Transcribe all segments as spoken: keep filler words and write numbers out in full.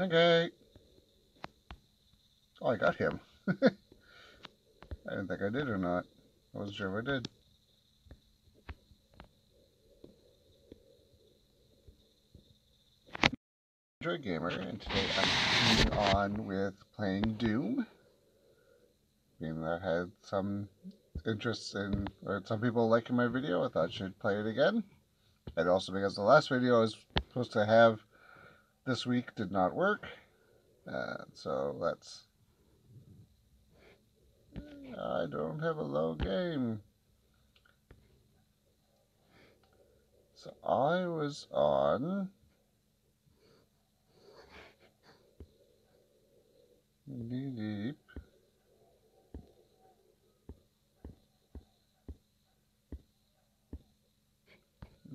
Okay. Oh, I got him. I didn't think I did or not. I wasn't sure if I did. Android Gamer, and today I'm continuing on with playing Doom. Game that had some interest in, or some people liking my video, I thought I should play it again. And also because the last video I was supposed to have this week did not work. Uh, so that's... I don't have a low game. So I was on... knee deep.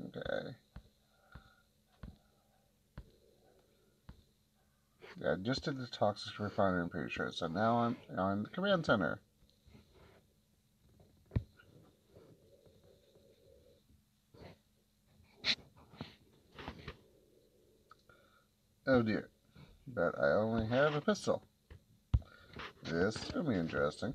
Okay. Yeah, I just did the toxic refiner, I'm pretty sure. So now I'm on the command center. Oh dear. But I only have a pistol. This is going to be interesting.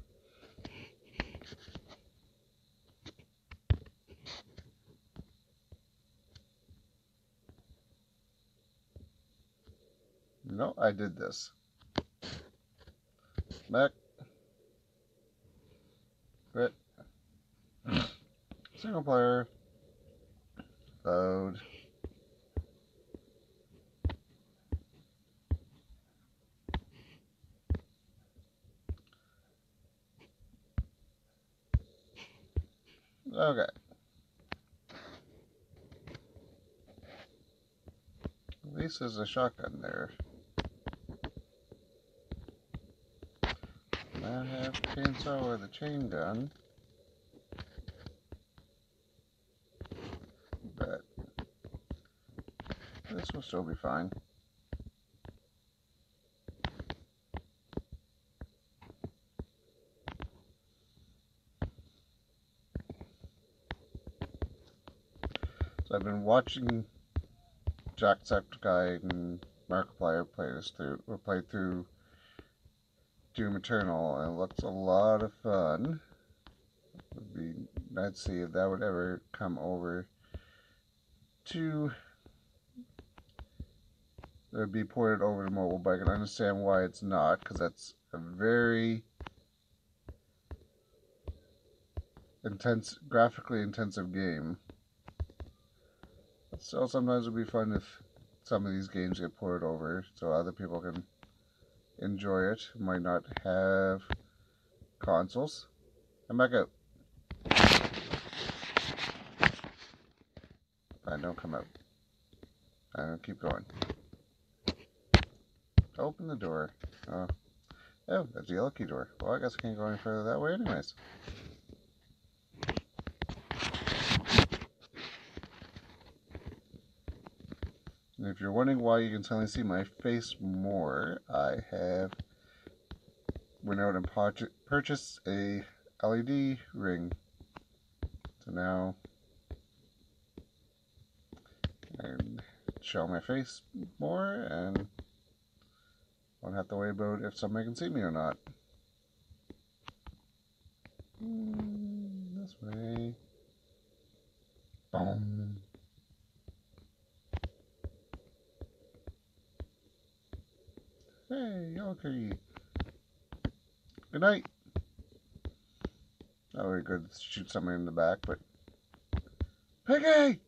No, I did this. Back. Quit. Single player. Load. Okay. At least there's a shotgun there. I have a chainsaw with a chain gun, but this will still be fine. So I've been watching Jacksepticeye and Markiplier play this through, or play through Doom Eternal, and it looks a lot of fun. It would be nice to see if that would ever come over to, it would be ported over to mobile, but I can understand why it's not, because that's a very intense, graphically intensive game. So sometimes it would be fun if some of these games get ported over, so other people can enjoy it, might not have consoles. I'm back out. I don't come out. I don't keep going. Open the door. Oh, oh that's the yellow key door. Well, I guess I can't go any further that way anyways. And if you're wondering why you can suddenly see my face more, I have went out and purchased a L E D ring. So now I can show my face more and won't have to worry about if somebody can see me or not. Mm, this way. Boom. Hey, okay. Good night. That would be good to shoot somebody in the back, but... Piggy!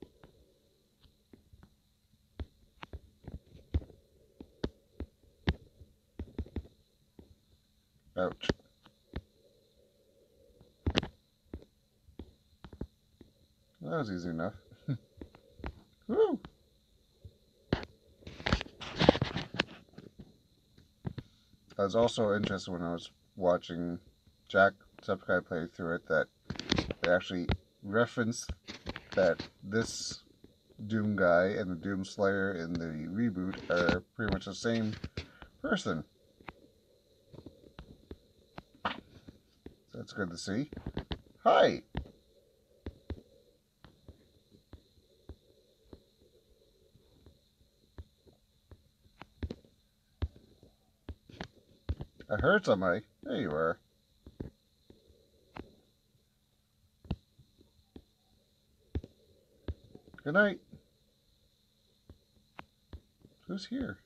Ouch. Well, that was easy enough. Woo! I was also interested when I was watching Jacksepticeye play through it that they actually referenced that this Doom guy and the Doom Slayer in the reboot are pretty much the same person. So that's good to see. Hi! I heard somebody. There you are. Good night. Who's here?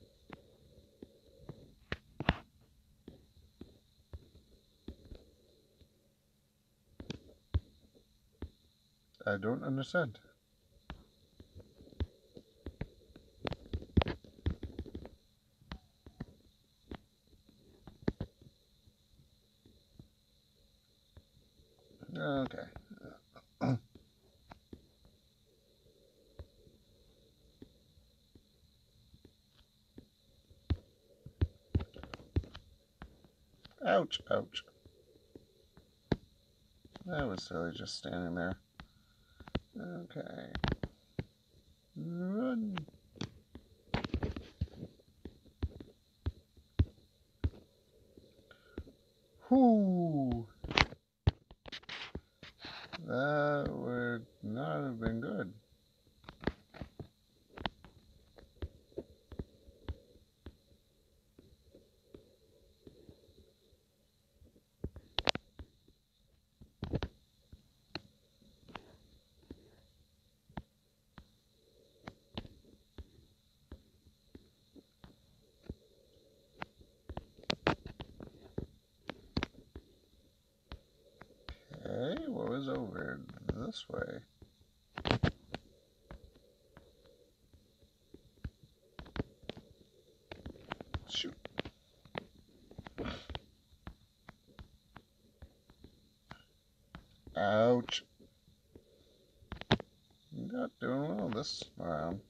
I don't understand. Okay. Ouch, ouch. That was silly, just standing there. Okay. Run. Whoo. That would not have been good. Over this way. Shoot. Ouch. Not doing well this round.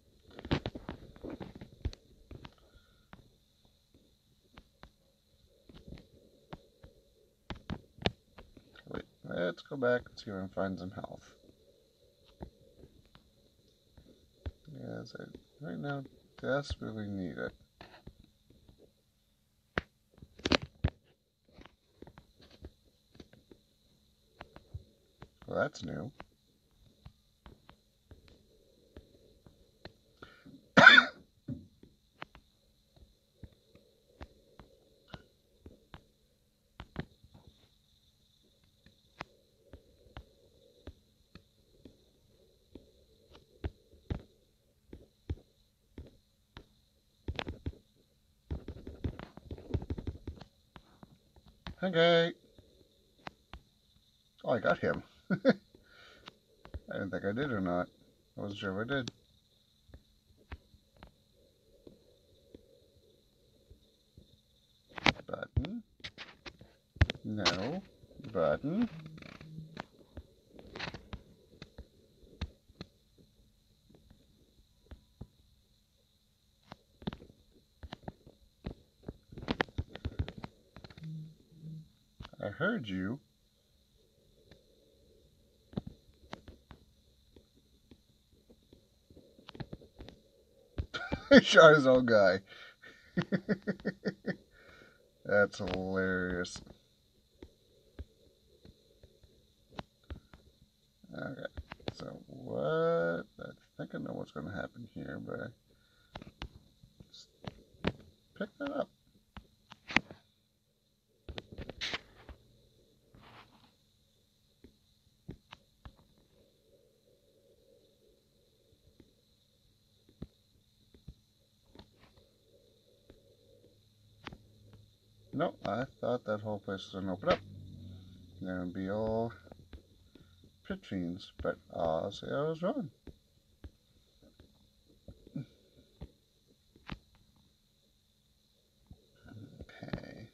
Let's go back and see if I can find some health. Yes, I right now desperately need it. Well, that's new. Okay. Oh, I got him. I didn't think I did or not. I wasn't sure if I did. Button. No. Button. I heard you. He shot his old guy. That's hilarious. Okay, so what? I think I know what's going to happen here, but I pick that up. No, I thought that whole place was going to open up. There would be all pit fiends, but I'll say I was wrong. Okay.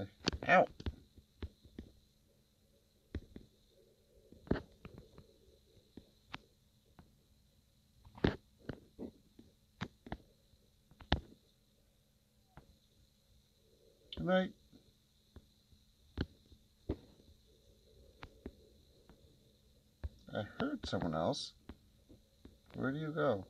Okay. Ow! Good night. I heard someone else. Where do you go?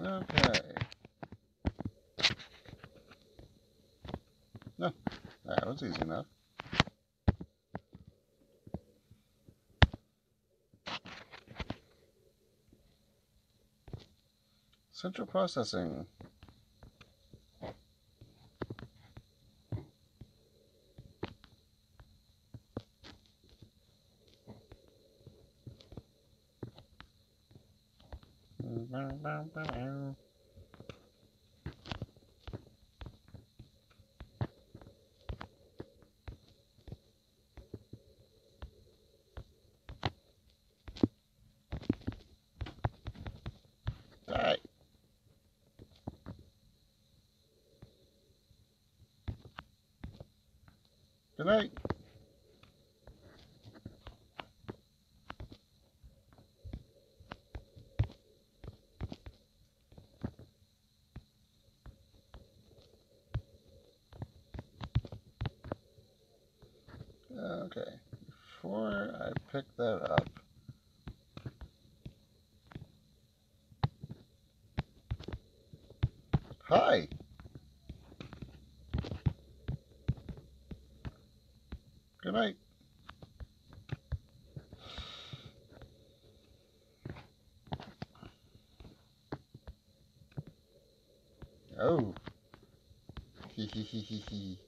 Okay. No, that was easy enough. Central processing. Good night. Okay, before I pick that up, hi. Good night. Oh. Hee hee hee hee hee.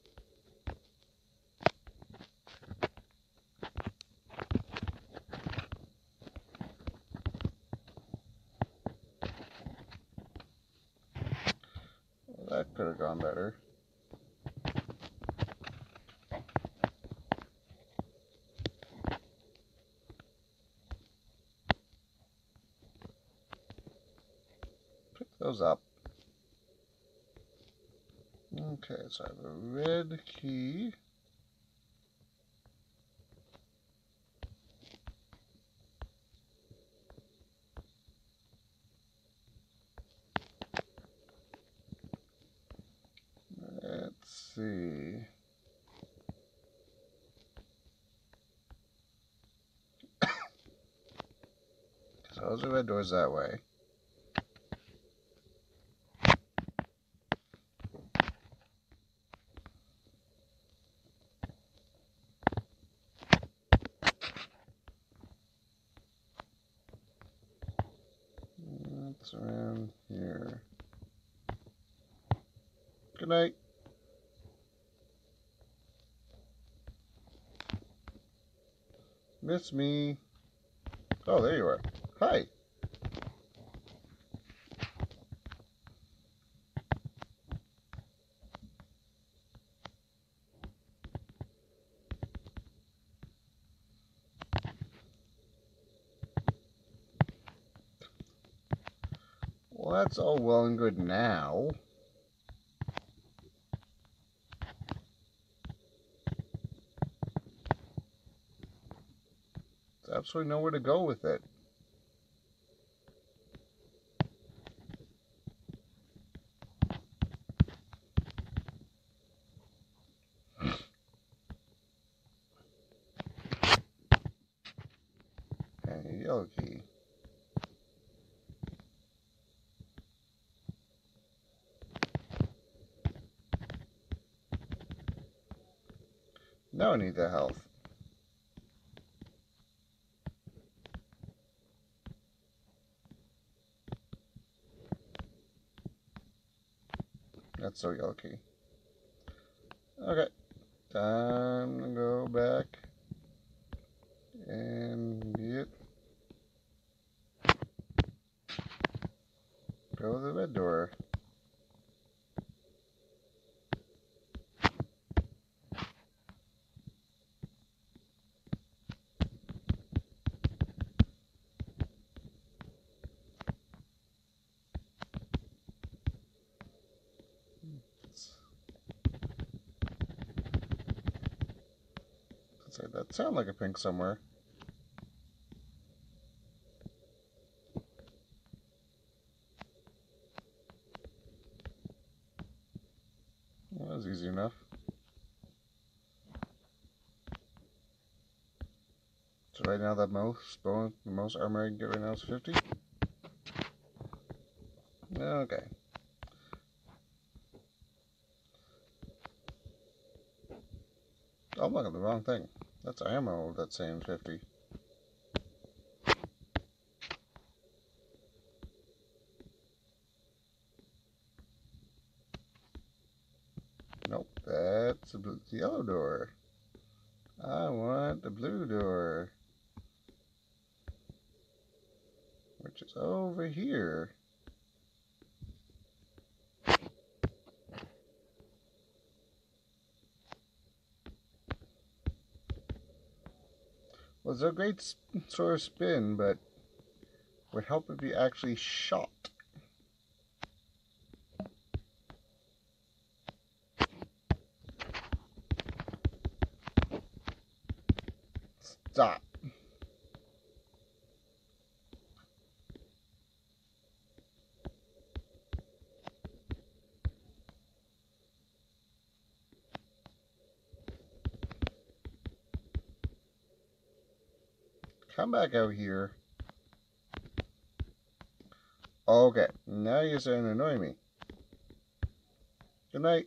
That could have gone better. Up. Okay, so I have a red key. Let's see. So those are red doors that way. Around here. Good night. Miss me. Oh, there you are. Hi. Well, that's all well and good now. There's absolutely nowhere to go with it. And a yellow key. Now I need the health. That's so yellow key. Okay. Time to go back and get go to the red door. That sound like a pink somewhere. Well, that was easy enough. So right now the most bonus, the most armor I can get right now is fifty. Okay. Oh, I'm looking at the wrong thing. That's ammo that's saying fifty. Nope, that's the yellow door. I want the blue door, which is over here. Was a great sort of spin, but would help if you actually shot. Stop. Come back out here. Okay, now you're starting to annoy me. Good night.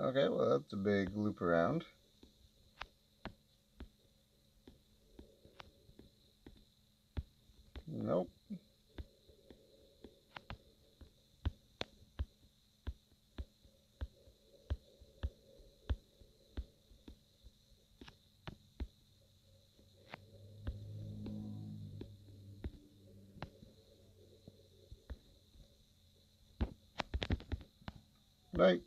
Okay, well that's a big loop around. Nope. Right.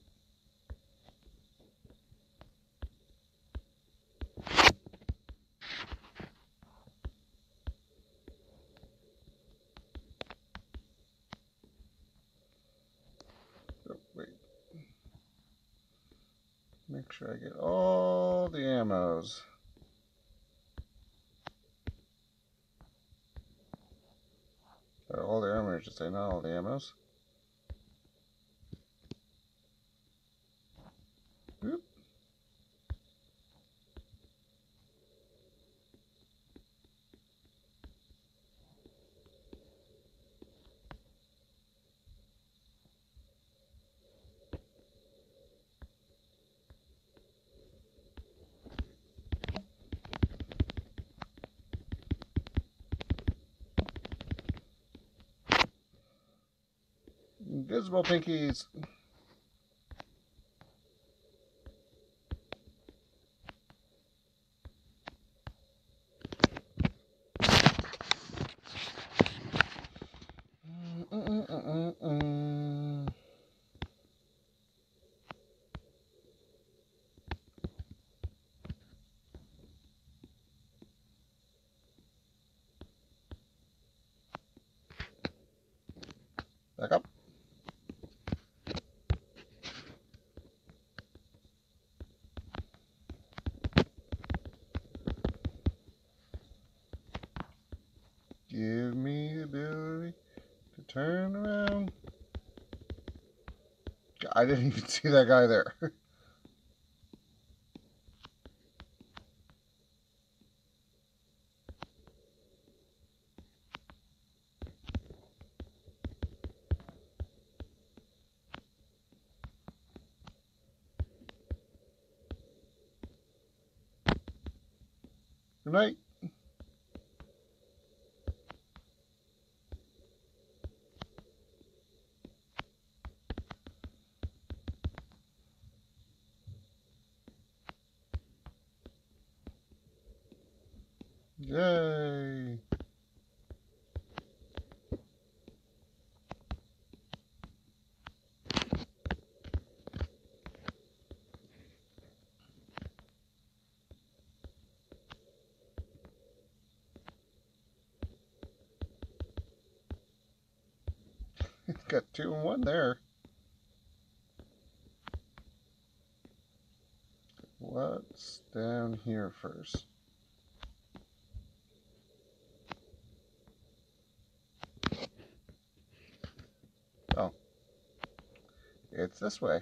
Make sure I get all the ammos. Or all the armor, I should say, not all the ammos. Oop. Invisible pinkies. Back up. Give me the ability to turn around. I didn't even see that guy there. Good night. Yay! It's got two and one there. What's down here first? this way.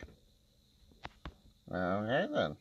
Okay, then.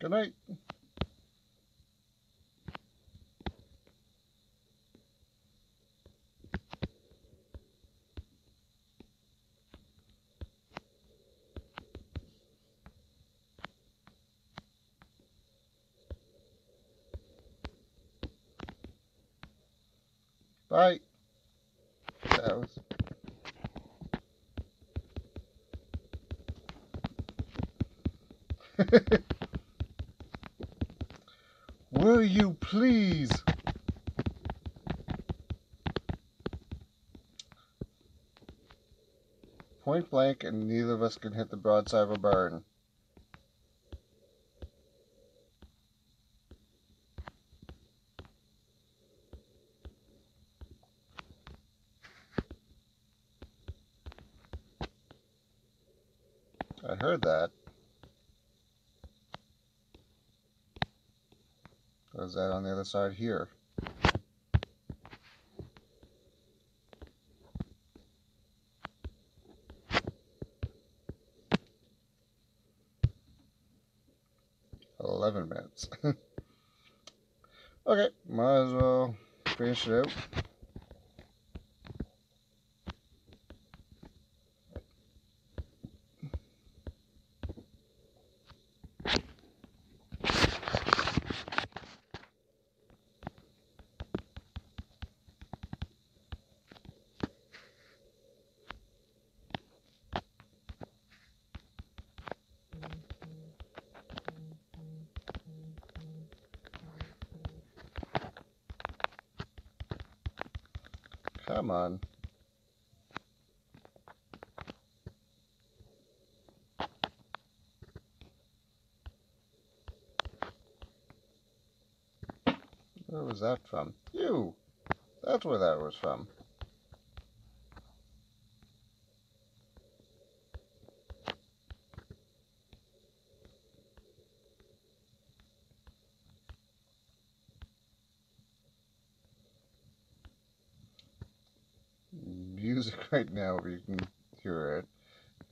Good night. Bye. That was. Will you please? Point blank, and neither of us can hit the broadside of a barn. I heard that. Is that on the other side here? Eleven minutes. Okay, might as well finish it out. Come on. Where was that from? You! That's where that was from. Right now, if you can hear it,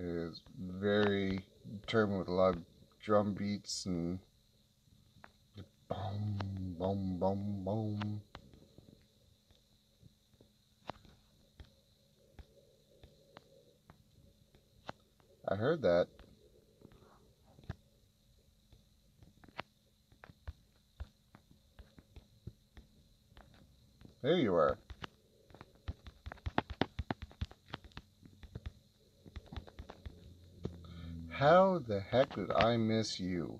it is very determined with a lot of drum beats and boom, boom, boom, boom. I heard that. There you are. How the heck did I miss you?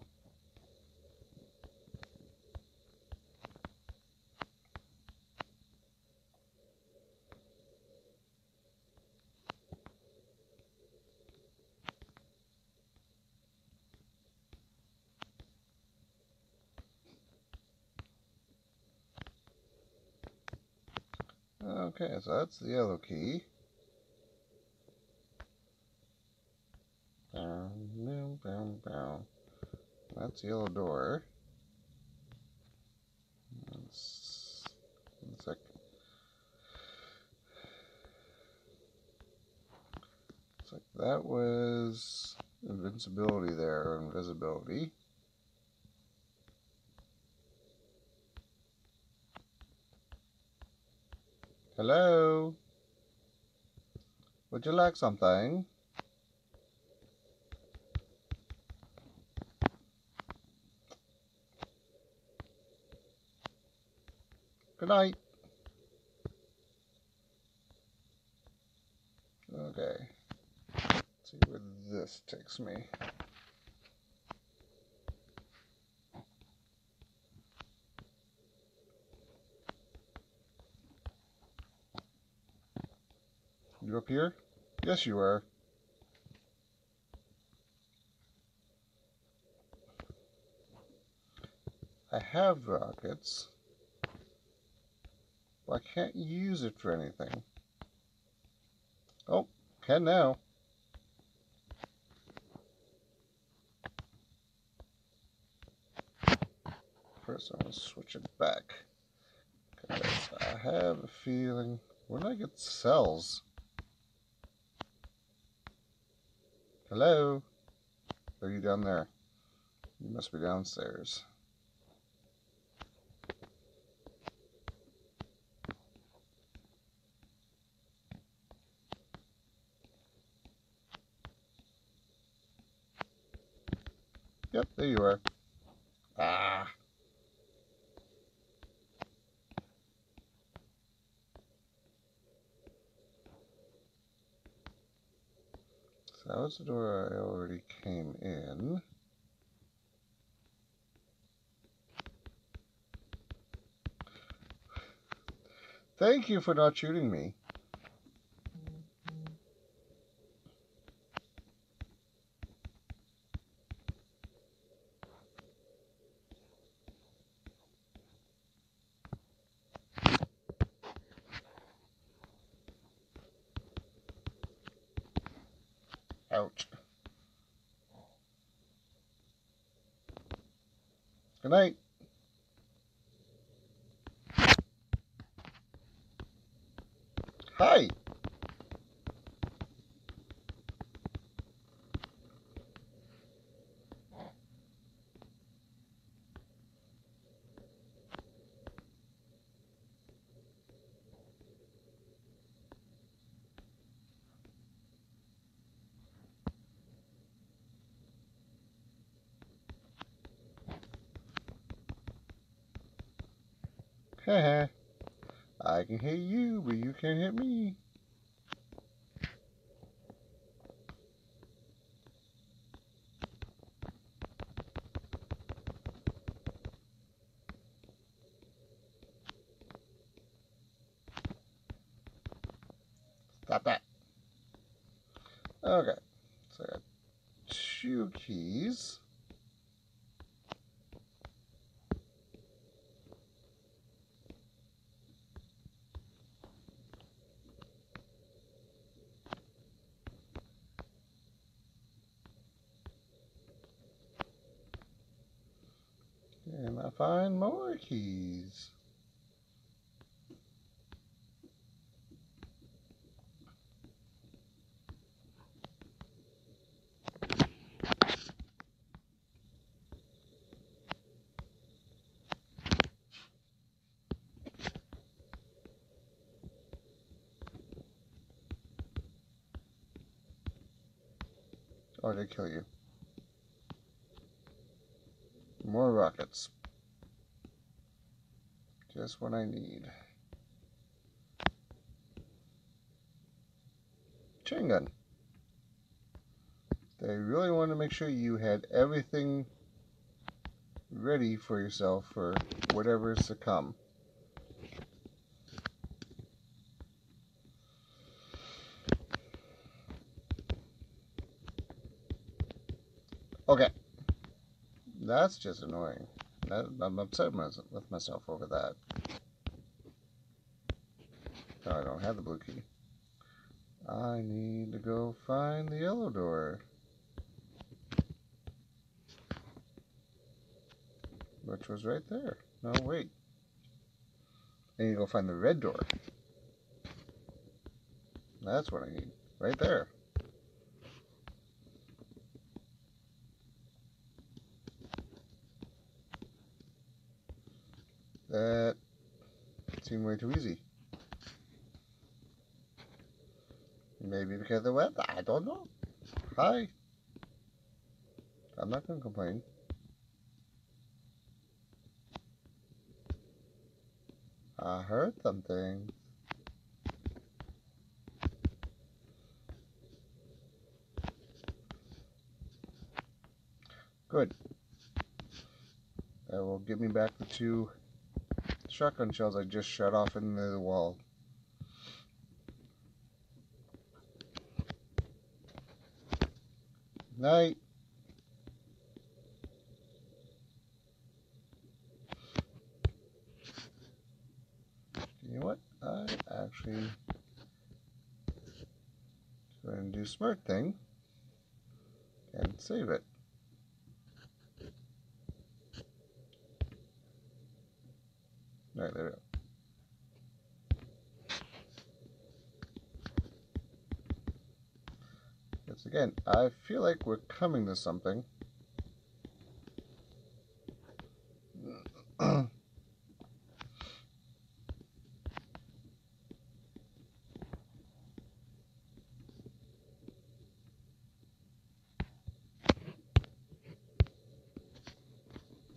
Okay, so that's the yellow key. Boom, boom. That's the yellow door. That's, that's like, it's like that was invincibility there, or invisibility. Hello? Would you like something? Good night. Okay. Let's see where this takes me. You're here? Yes, you are. I have rockets. Well, I can't use it for anything. Oh, can now. First, I'm going to switch it back. Because I have a feeling... When I get cells... Hello? Are you down there? You must be downstairs. Yep, there you are. Ah. So that was the door I already came in. Thank you for not shooting me. Ouch. Good night. Hi. Haha, I can hit you, but you can't hit me. Stop that. Okay, so I got two keys. And I find more keys. Oh, they kill you. More rockets. Just what I need. Chain gun. They really wanted to make sure you had everything ready for yourself for whatever is to come. Okay. That's just annoying. I'm upset with myself over that. No, I don't have the blue key. I need to go find the yellow door. Which was right there. No, wait. I need to go find the red door. That's what I need. Right there. That seemed way too easy. Maybe because of the weather, I don't know. Hi. I'm not going to complain. I heard something. Good. That will give me back the two shotgun shells I just shot off into the wall. Night. You know what? I actually go ahead and do smart thing and save it. All right, there we go. Again, I feel like we're coming to something.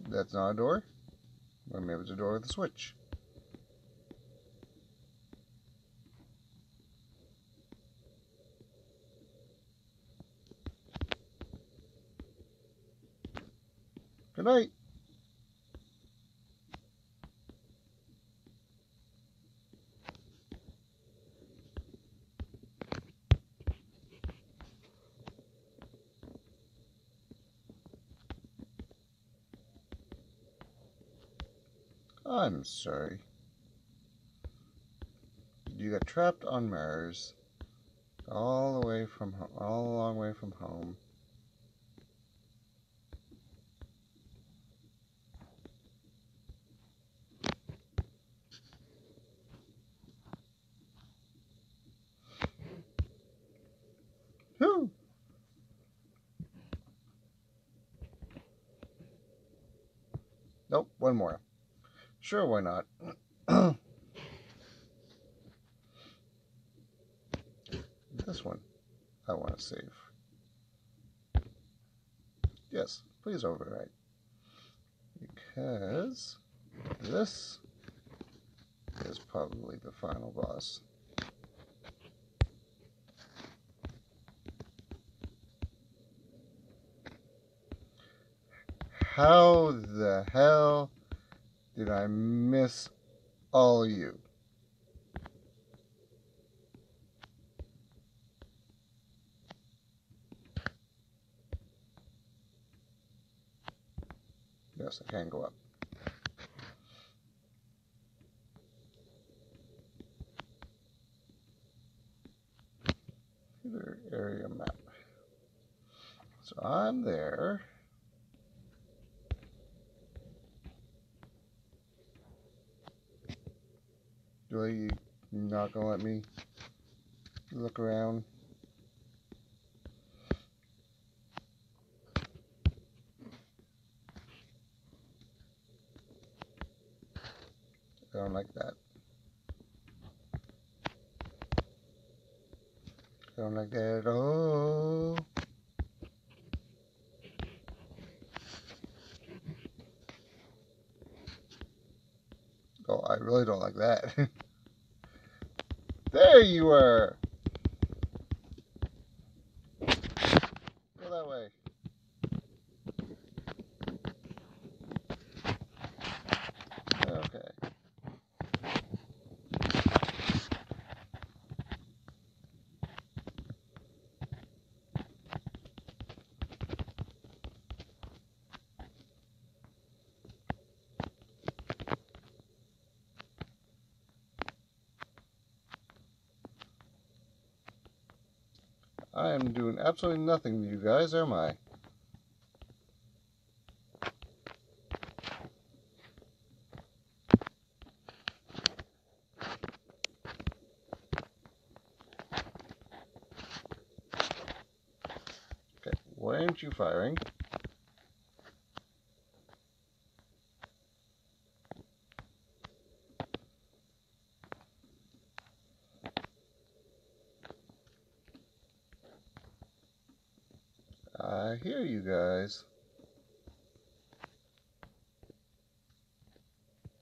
That's not a door. Well, maybe it's a door with a switch. Good night. I'm sorry. You got trapped on Mars, all the way from home, all a long way from home. Nope, one more. Sure, why not? This one I want to save. Yes, please overwrite. Because this is probably the final boss. How the hell did I miss all you? Yes, I can go up. Their area map. So I'm there. Really, you're not gonna let me look around? I don't like that. I don't like that at all. Oh, I really don't like that. There you were! Go that way. Okay. I am doing absolutely nothing to you guys, am I? Okay, why aren't you firing? I hear you guys.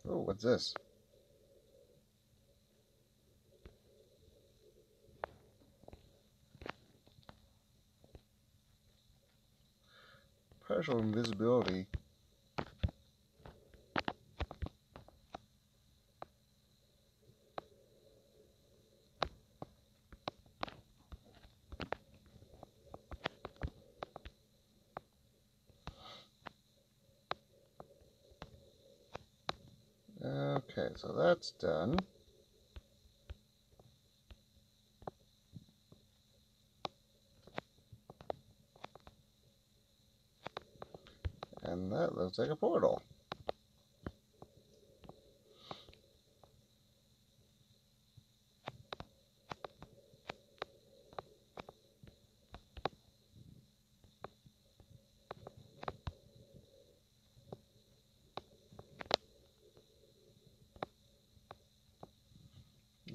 Oh, what's this? Partial invisibility. Okay, so that's done. And that looks like a portal.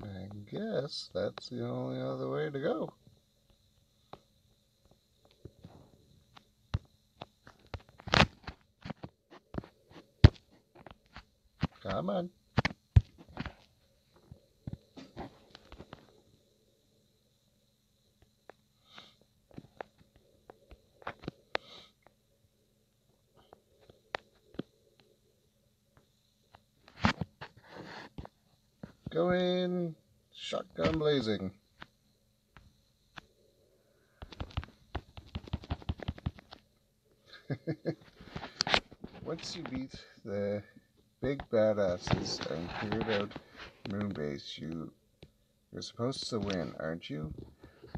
I guess that's the only other way to go. Come on. Go in, shotgun blazing. Once you beat the big badasses and cleared out Moonbase, you you're supposed to win, aren't you?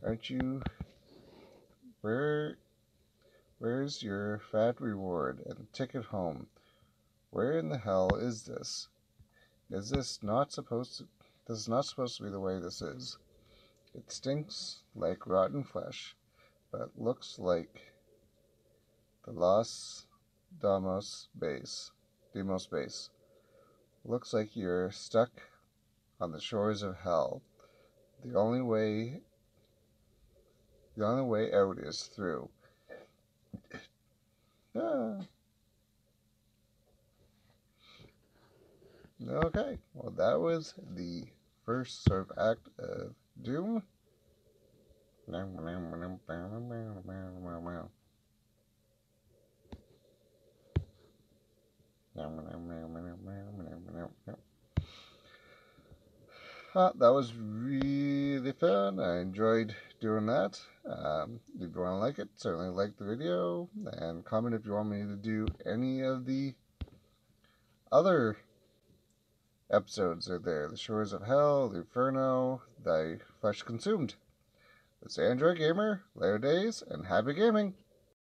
Aren't you? Where where's your fat reward and ticket home? Where in the hell is this? Is this not supposed to this is not supposed to be the way this is. It stinks like rotten flesh, but looks like the Los Damos base. Deimos base. Looks like you're stuck on the shores of hell. The only way the only way out is through. Ah. Okay, well that was the first sort of act of Doom. Uh, that was really fun. I enjoyed doing that. Um, if you want to like it, certainly like the video and comment if you want me to do any of the other episodes out there. The Shores of Hell, the Inferno, Thy Flesh Consumed. This is Android Gamer, Later Days, and happy gaming!